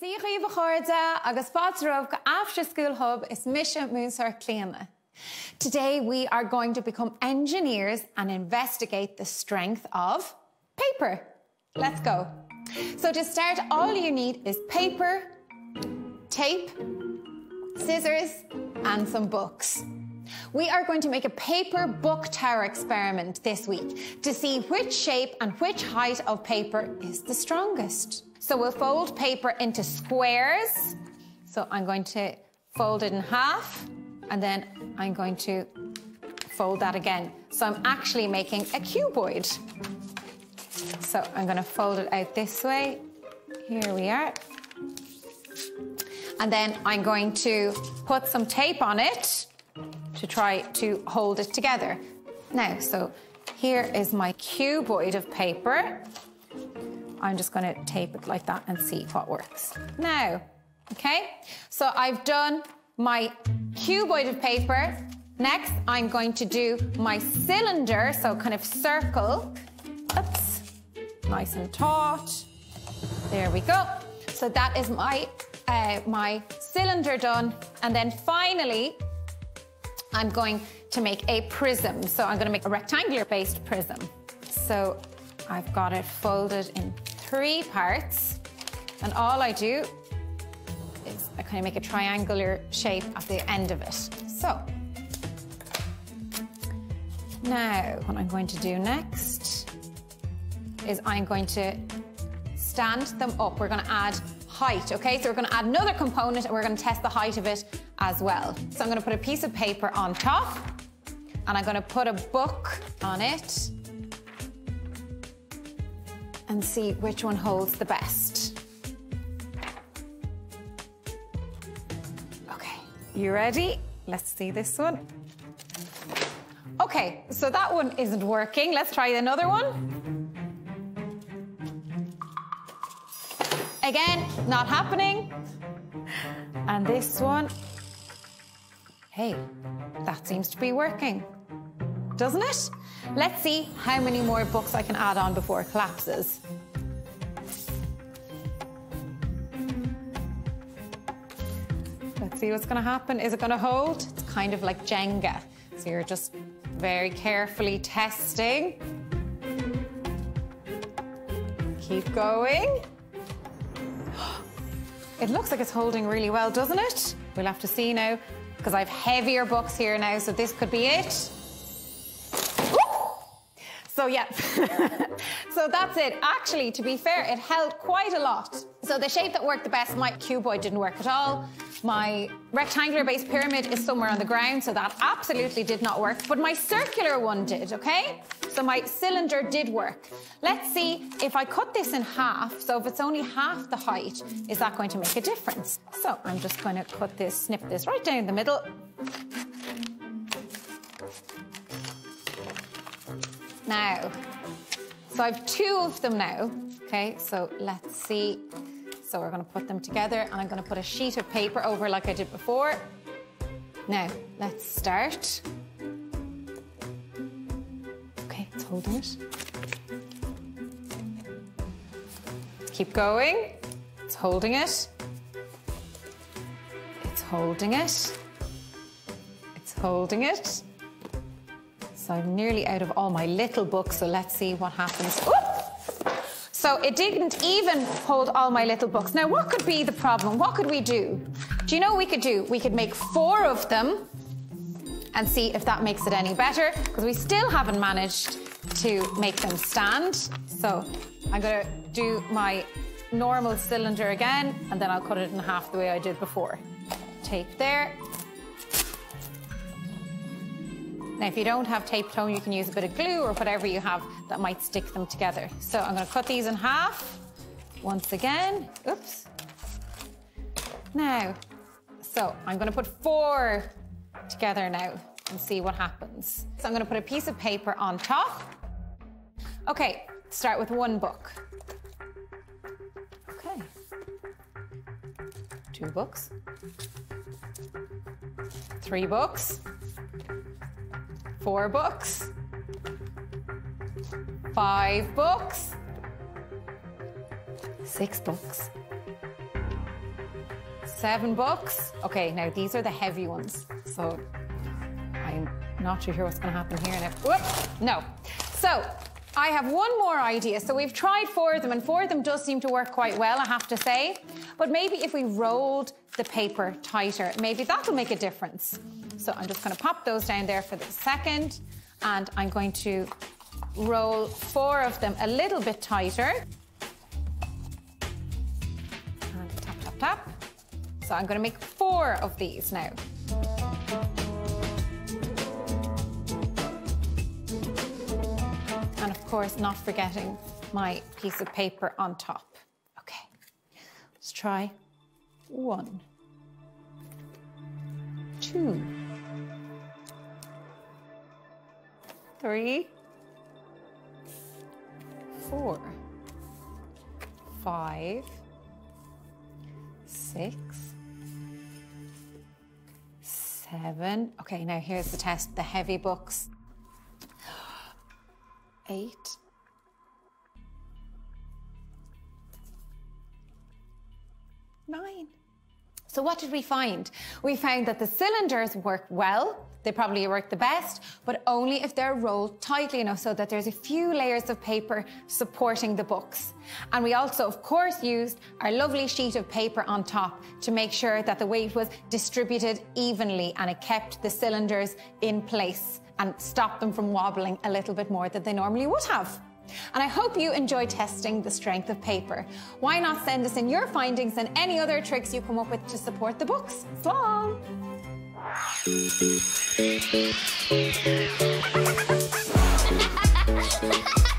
Díghí bhchorda agus bátarúg After School Hub is mission Múinteoir Clíona. Today we are going to become engineers and investigate the strength of paper. Let's go. So to start, all you need is paper, tape, scissors and some books. We are going to make a paper book tower experiment this week to see which shape and which height of paper is the strongest. So we'll fold paper into squares. So I'm going to fold it in half and then I'm going to fold that again. So I'm actually making a cuboid. So I'm going to fold it out this way. Here we are. And then I'm going to put some tape on it to try to hold it together. Now, so here is my cuboid of paper. I'm just going to tape it like that and see what works. Now, okay, so I've done my cuboid of paper. Next, I'm going to do my cylinder, so kind of circle. Oops, nice and taut. There we go. So that is my cylinder done. And then finally, I'm going to make a prism. So I'm going to make a rectangular-based prism. So I've got it folded in three parts, and all I do is I kind of make a triangular shape at the end of it. So, now what I'm going to do next is I'm going to stand them up. We're going to add height, okay? So we're going to add another component and we're going to test the height of it as well. So I'm going to put a piece of paper on top and I'm going to put a book on it and see which one holds the best. Okay, you ready? Let's see this one. Okay, so that one isn't working. Let's try another one. Again, not happening. And this one, hey, that seems to be working, doesn't it? Let's see how many more books I can add on before it collapses. Let's see what's going to happen. Is it going to hold? It's kind of like Jenga. So you're just very carefully testing. Keep going. It looks like it's holding really well, doesn't it? We'll have to see now, because I have heavier books here now, so this could be it. So yeah, so that's it. Actually, to be fair, it held quite a lot. So the shape that worked the best, my cuboid didn't work at all. My rectangular-based pyramid is somewhere on the ground, so that absolutely did not work. But my circular one did, okay? So my cylinder did work. Let's see if I cut this in half, so if it's only half the height, is that going to make a difference? So I'm just going to cut this, snip this right down the middle. Now, so I've two of them now, okay, so let's see. So we're going to put them together and I'm going to put a sheet of paper over like I did before. Now, let's start. Okay, it's holding it. Keep going. It's holding it. It's holding it. It's holding it. So I'm nearly out of all my little books, so let's see what happens. Ooh! So it didn't even hold all my little books. Now, what could be the problem? What could we do? Do you know what we could do? We could make four of them and see if that makes it any better, because we still haven't managed to make them stand. So I'm going to do my normal cylinder again, and then I'll cut it in half the way I did before. Tape there. Now, if you don't have tape tone, you can use a bit of glue or whatever you have that might stick them together. So I'm going to cut these in half once again. Oops. Now, so I'm going to put four together now and see what happens. So I'm going to put a piece of paper on top. Okay, start with one book. Okay. Two books. Three books. Four books. Five books. Six books. $7. Okay, now these are the heavy ones. So I'm not too sure what's going to happen here. And whoop, no. So I have one more idea. So we've tried four of them, and four of them does seem to work quite well, I have to say. But maybe if we rolled the paper tighter, maybe that'll make a difference. So I'm just going to pop those down there for the second, and I'm going to roll four of them a little bit tighter. And tap, tap, tap. So I'm going to make four of these now. And of course, not forgetting my piece of paper on top. Okay, let's try one, two, three, 4, 5, 6, 7. Okay, now here's the test, the heavy books. 8, 9. So what did we find? We found that the cylinders work well. They probably work the best, but only if they're rolled tightly enough so that there's a few layers of paper supporting the books. And we also, of course, used our lovely sheet of paper on top to make sure that the weight was distributed evenly, and it kept the cylinders in place and stopped them from wobbling a little bit more than they normally would have. And I hope you enjoy testing the strength of paper. Why not send us in your findings and any other tricks you come up with to support the books? So long!